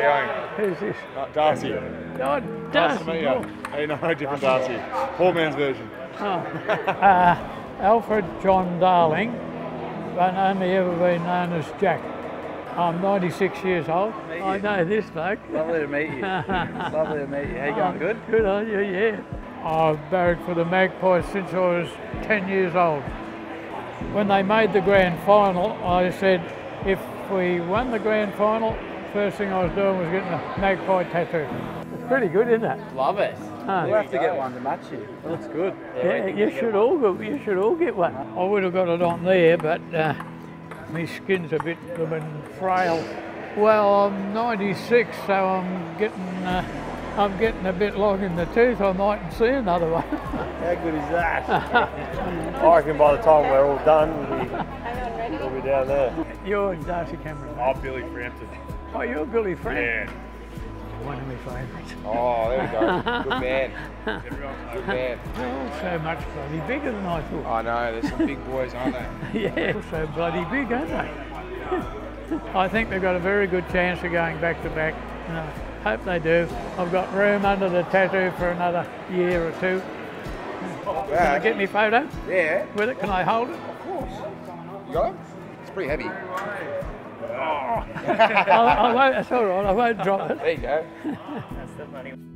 How are you going? Who's this? Darcy. Oh, Darcy. Nice to meet you. Oh, you know, different Darcy. Poor man's version. Oh. Alfred John Darling, but only ever been known as Jack. I'm 96 years old. I know this bloke. Lovely to meet you. Lovely to meet you. How you going? Good? Good on you, yeah. I've barracked for the Magpies since I was 10 years old. When they made the grand final, I said, if we won the grand final, first thing I was doing was getting a magpie tattoo. It's pretty good, isn't it? Love it. We'll have to get one to match you. It looks good. Yeah, you should all get one. I would have got it on there, but my skin's a bit frail. Well, I'm 96, so I'm getting a bit long in the tooth. I mightn't see another one. How good is that? I reckon by the time we're all done, we'll be down there. You're Darcy Cameron. I'm Billy Frampton. Oh, you're Billy Frampton? Yeah. One of my favourites. Oh, there we go. Good man. Everyone's good man. They're all so much bloody bigger than I thought. I know, there's some big boys, aren't they? Yeah, they're all so bloody big, aren't they? I think they've got a very good chance of going back to back. Hope they do. I've got room under the tattoo for another year or two. Wow. Can I get my photo? Yeah. With it? Can I hold it? Of course. You got it? It's pretty heavy. Oh. That's all right. I won't drop it. There you go. That's the money.